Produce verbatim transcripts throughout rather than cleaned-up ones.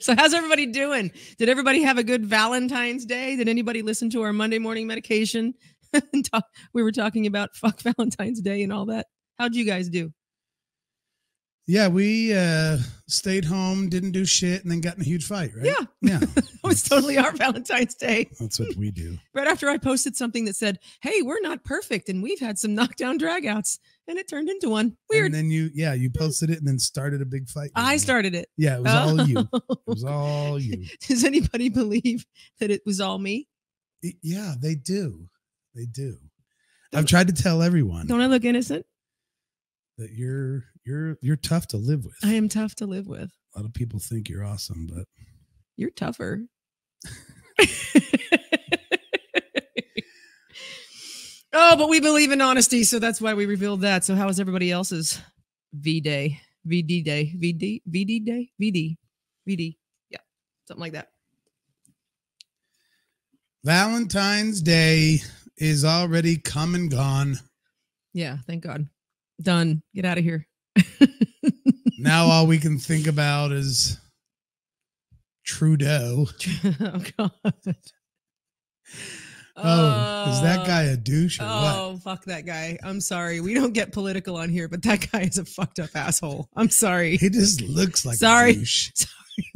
So how's everybody doing? Did everybody have a good Valentine's Day? Did anybody listen to our Monday morning medication? We were talking about fuck Valentine's Day and all that. How'd you guys do? Yeah, we uh, stayed home, didn't do shit, and then got in a huge fight, right? Yeah. Yeah. That was totally our Valentine's Day. That's what we do. Right after I posted something that said, hey, we're not perfect, and we've had some knockdown dragouts, and it turned into one. Weird. And then you, yeah, you posted it and then started a big fight. I started it. Yeah, it was oh. all you. It was all you. Does anybody believe that it was all me? It, yeah, they do. They do. Don't, I've tried to tell everyone. Don't I look innocent? That you're you're you're tough to live with. I am tough to live with. A lot of people think you're awesome, but you're tougher. Oh, but we believe in honesty, so that's why we revealed that. So how is everybody else's V-Day? V D Day. V D V D Day? V D. V D. Yeah. Something like that. Valentine's Day is already come and gone. Yeah, thank God. Done. Get out of here. Now all we can think about is Trudeau. Oh, God. Oh, uh, is that guy a douche or oh, what? Fuck that guy. I'm sorry. We don't get political on here, but that guy is a fucked up asshole. I'm sorry. He just looks like sorry. a douche. Sorry.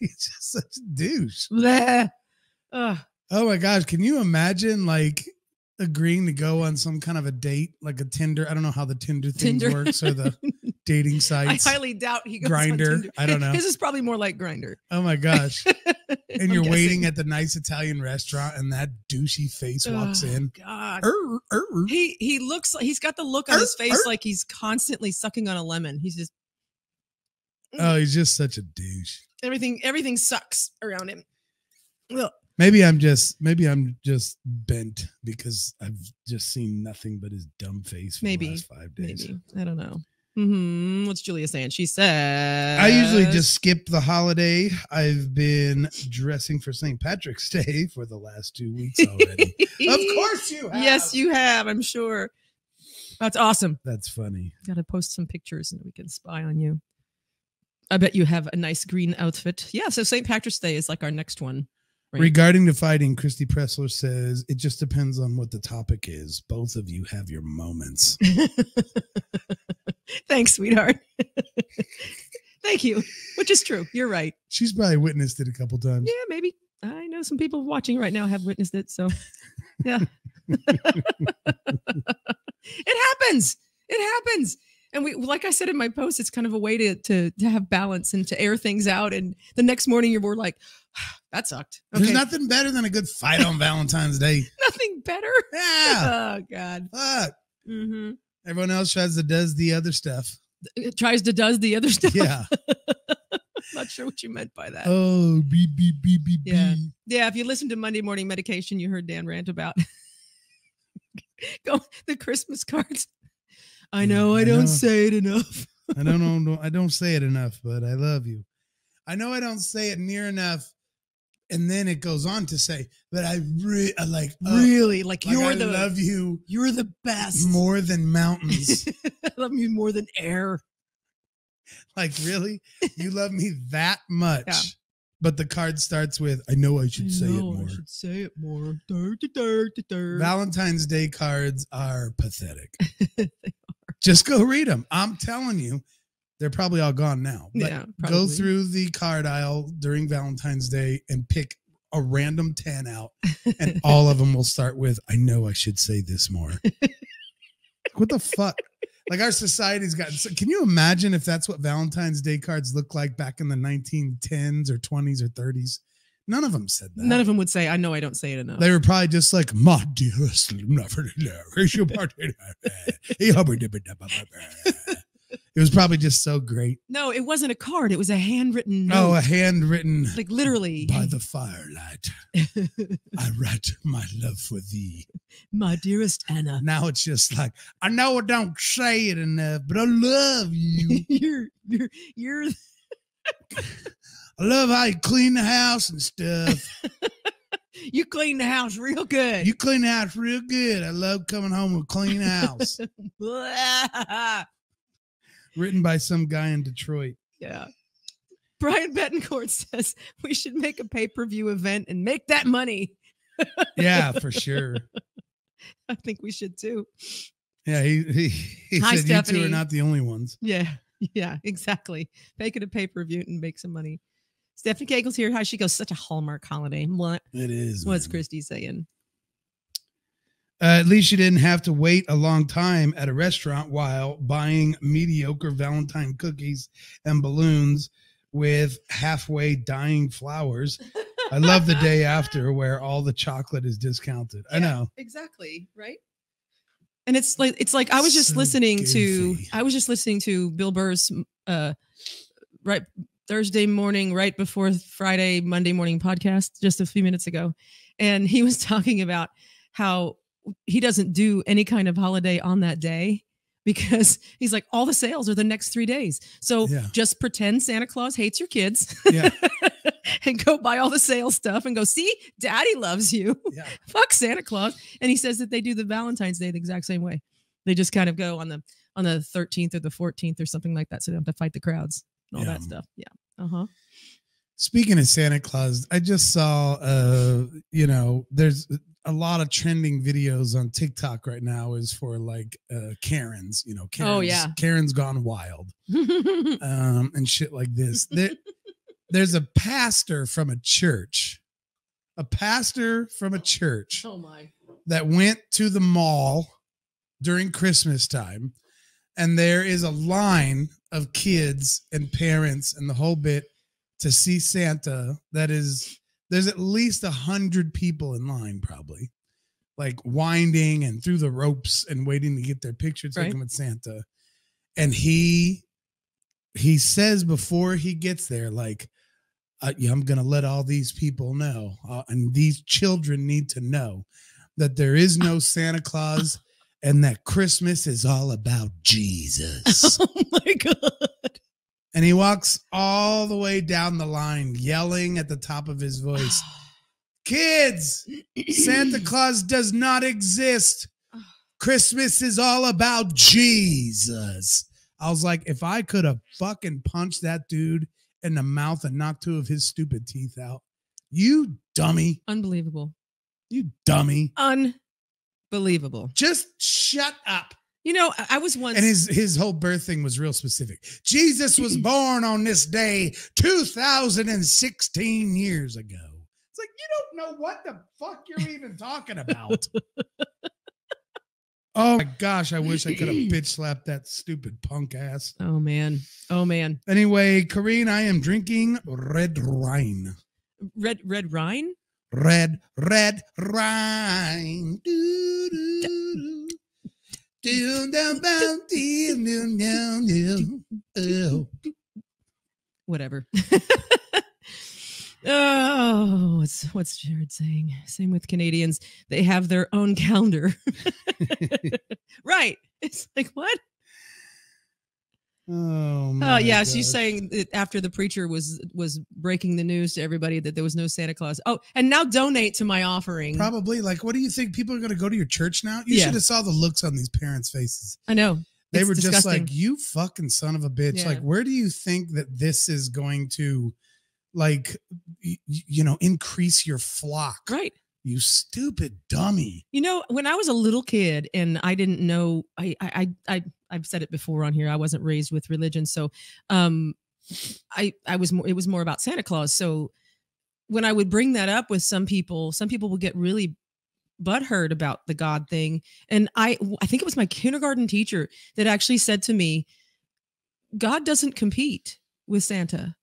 He's just such a douche. Bleh. Oh my gosh. Can you imagine, like, agreeing to go on some kind of a date, like a Tinder? I don't know how the Tinder thing Tinder. works, or the dating sites. I highly doubt he goes Grindr. On Tinder. I don't know. His is probably more like Grindr. Oh my gosh. And you're guessing. waiting at the nice Italian restaurant and that douchey face walks oh, in. God. Er, er. He he looks like he's got the look on er, his face er. like he's constantly sucking on a lemon. He's just Oh, he's just such a douche. Everything everything sucks around him. Ugh. Maybe I'm just maybe I'm just bent because I've just seen nothing but his dumb face for maybe, the last five days. Maybe. I don't know. Mm-hmm. What's Julia saying? She said, I usually just skip the holiday. I've been dressing for Saint Patrick's Day for the last two weeks already. Of course you have. Yes, you have. I'm sure. That's awesome. That's funny. Got to post some pictures and we can spy on you. I bet you have a nice green outfit. Yeah. So Saint Patrick's Day is like our next one. Right. Regarding the fighting, Christy Pressler says, it just depends on what the topic is. Both of you have your moments. Thanks, sweetheart. Thank you. Which is true. You're right. She's probably witnessed it a couple times. Yeah, maybe. I know some people watching right now have witnessed it. So, yeah. It happens. It happens. And we, like I said in my post, it's kind of a way to, to, to have balance and to air things out. And the next morning you're more like, that sucked. Okay. There's nothing better than a good fight on Valentine's Day. Nothing better? Yeah. Oh, God. Fuck. Mm-hmm. Everyone else tries to does the other stuff. It tries to does the other stuff? Yeah. Not sure what you meant by that. Oh, beep, beep, beep, beep, yeah. beep. Yeah, if you listen to Monday Morning Medication, you heard Dan rant about Go, the Christmas cards. I know I, I don't know. say it enough. I don't know. I don't say it enough, but I love you. I know I don't say it near enough. And then it goes on to say, but I, re I like, oh, really like, like you're I the love you. You're the best. More than mountains. I love you more than air. Like, really? You love me that much. Yeah. But the card starts with, I know I should I say know it more. I should say it more. Dur, dur, dur, dur. Valentine's Day cards are pathetic. Just go read them. I'm telling you, they're probably all gone now. But yeah, go through the card aisle during Valentine's Day and pick a random ten out, and all of them will start with, I know I should say this more. What the fuck? Like, our society's gotten so, can you imagine if that's what Valentine's Day cards looked like back in the nineteen tens or twenties or thirties? None of them said that. None of them would say, I know I don't say it enough. They were probably just like, my dearest, it was probably just so great. No, it wasn't a card. It was a handwritten note. Oh, a handwritten. Like, literally. By the firelight, I write my love for thee. My dearest Anna. Now it's just like, I know I don't say it enough, but I love you. you're, you're, you're. I love how you clean the house and stuff. You clean the house real good. You clean the house real good. I love coming home with a clean house. Written by some guy in Detroit. Yeah. Brian Betancourt says we should make a pay-per-view event and make that money. Yeah, for sure. I think we should too. Yeah, he, he, he Hi, said Stephanie. You two are not the only ones. Yeah, yeah, exactly. Make it a pay-per-view and make some money. Stephanie Cagle's here. Hi, she goes, such a Hallmark holiday. What? It is. What's Christy saying? Uh, at least you didn't have to wait a long time at a restaurant while buying mediocre Valentine cookies and balloons with halfway dying flowers. I love the day after where all the chocolate is discounted. Yeah, I know. Exactly. Right. And it's like, it's like, I was just so listening goofy. to, I was just listening to Bill Burr's, uh, right. Thursday morning, right before Friday, Monday morning podcast, just a few minutes ago. And he was talking about how he doesn't do any kind of holiday on that day because he's like, all the sales are the next three days. So yeah. just pretend Santa Claus hates your kids yeah. and go buy all the sales stuff and go, see, daddy loves you. Yeah. Fuck Santa Claus. And he says that they do the Valentine's Day the exact same way. They just kind of go on the, on the thirteenth or the fourteenth or something like that. So they don't have to fight the crowds. All yeah. that stuff. Yeah. Uh-huh. Speaking of Santa Claus, I just saw, uh, you know, there's a lot of trending videos on TikTok right now is for like uh, Karen's, you know, Karen's, oh, yeah. Karen's gone wild um, and shit like this. There, there's a pastor from a church, a pastor from a church oh my. that went to the mall during Christmas time. And there is a line of kids and parents and the whole bit to see Santa. That is, there's at least a hundred people in line, probably like winding and through the ropes and waiting to get their picture taken right. with Santa. And he, he says before he gets there, like, uh, yeah, I'm going to let all these people know. Uh, and these children need to know that there is no Santa Claus. And that Christmas is all about Jesus. Oh, my God. And he walks all the way down the line, yelling at the top of his voice, kids, Santa Claus does not exist. Christmas is all about Jesus. I was like, if I could have fucking punched that dude in the mouth and knocked two of his stupid teeth out. You dummy. Unbelievable. You dummy. Unbelievable. Believable. Just shut up. You know, I was once. And his, his whole birth thing was real specific. Jesus was born on this day two thousand sixteen years ago. It's like, you don't know what the fuck you're even talking about. Oh, my gosh. I wish I could have bitch slapped that stupid punk ass. Oh, man. Oh, man. Anyway, Karine, I am drinking red wine. Red, red wine? Red, red rhyme. Do, do, do. Do, do, do, do, do, do, do. Whatever. Oh, what's, what's Jared saying? Same with Canadians. They have their own calendar. Right. It's like, what? Oh, my oh yeah, gosh. She's saying that after the preacher was was breaking the news to everybody that there was no Santa Claus. Oh, and now donate to my offering. Probably like, what do you think? People are going to go to your church now? You yeah. should have saw the looks on these parents' faces. I know. They it's were disgusting. Just like, you fucking son of a bitch. Yeah. Like, where do you think that this is going to, like, y you know, increase your flock? Right. You stupid dummy. You know, when I was a little kid and I didn't know, I, I, I, I've said it before on here. I wasn't raised with religion. So, um, I, I was more, it was more about Santa Claus. So when I would bring that up with some people, some people would get really butthurt about the God thing. And I, I think it was my kindergarten teacher that actually said to me, God doesn't compete with Santa.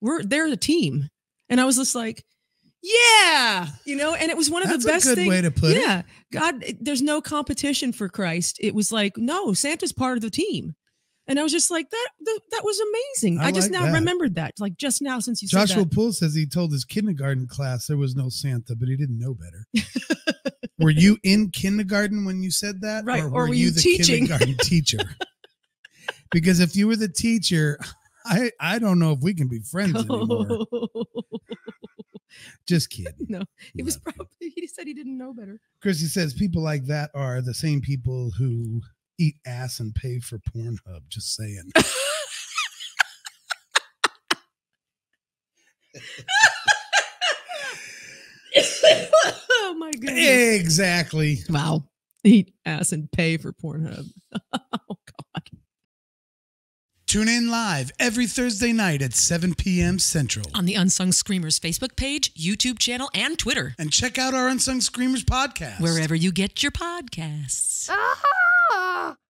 We're, they're a team. And I was just like, yeah, you know, and it was one of That's the best a good thing. way to put yeah, it. God, there's no competition for Christ. It was like, no, Santa's part of the team, and I was just like, that. That, that was amazing. I, I just like now that. remembered that, like just now since you Joshua said Joshua Poole says he told his kindergarten class there was no Santa, but he didn't know better. Were you in kindergarten when you said that, right? Or were, or were you, you the teaching? kindergarten teacher? Because if you were the teacher, I I don't know if we can be friends anymore. Just kidding. No, he was probably, he said he didn't know better. Chrissy says people like that are the same people who eat ass and pay for Pornhub. Just saying. goodness. Exactly. Wow. Eat ass and pay for Pornhub. Oh, God. Tune in live every Thursday night at seven p m Central. On the Unsung Screamers Facebook page, YouTube channel, and Twitter. And check out our Unsung Screamers podcast. Wherever you get your podcasts. Ah!